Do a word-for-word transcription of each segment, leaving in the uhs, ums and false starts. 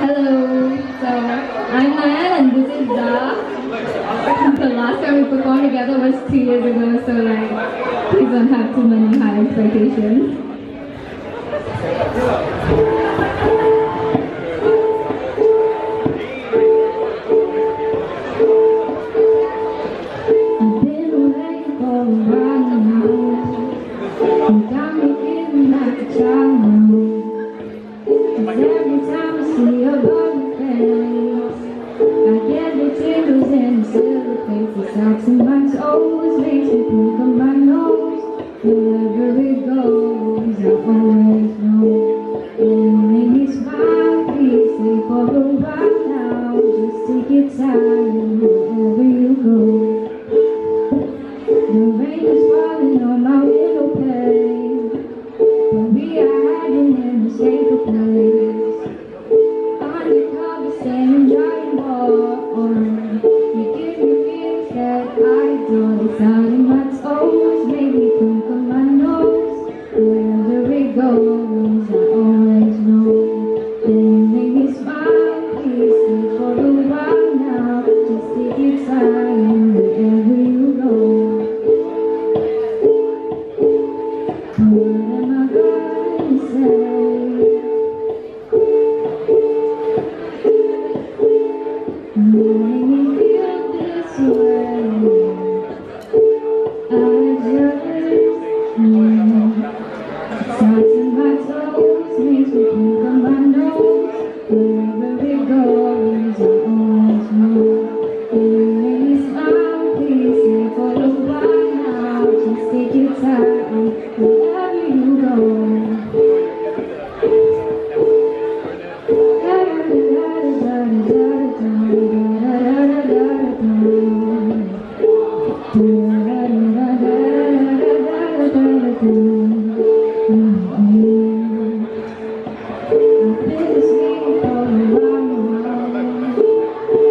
Hello, so I'm Nayan and this is Cza. The last time we performed together was three years ago, so like, please don't have too many high expectations. I've been away for a while now, and I'm beginning like a child now. Cause every time I see your bald face, I get the tickles and the silver faces. Out to mine always makes me think of my nose. Wherever it goes, I always know. You make me smile, please stay for a while now. Just take your time wherever you go. The rain is falling on my window pane, but we are hiding in a safer place. Undercover, staying dry and warm. You give me feelings that I don't decide. What's always made me think of my nose. Wherever it goes, I always know. Then you make me smile, please stay for a while now. Just take your time wherever you go. What am I gonna say? You make me feel this way. Wherever you go, I've been asleep for a long while.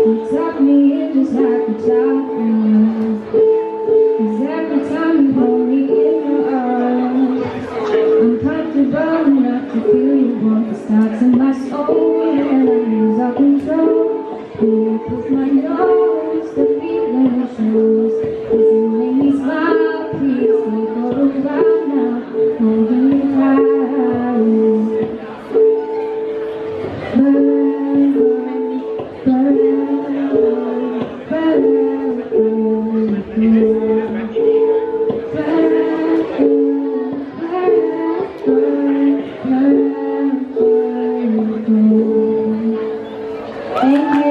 You tuck me in just like a child. Cause every time you hold me in, comfortable enough to feel you want the stars in my soul, and I lose all control. When I push my nose, the feeling shows. Cause you make me smile, please stay for a while now. Holding you tight. Burn, burn, burn, burn, burn. Thank you.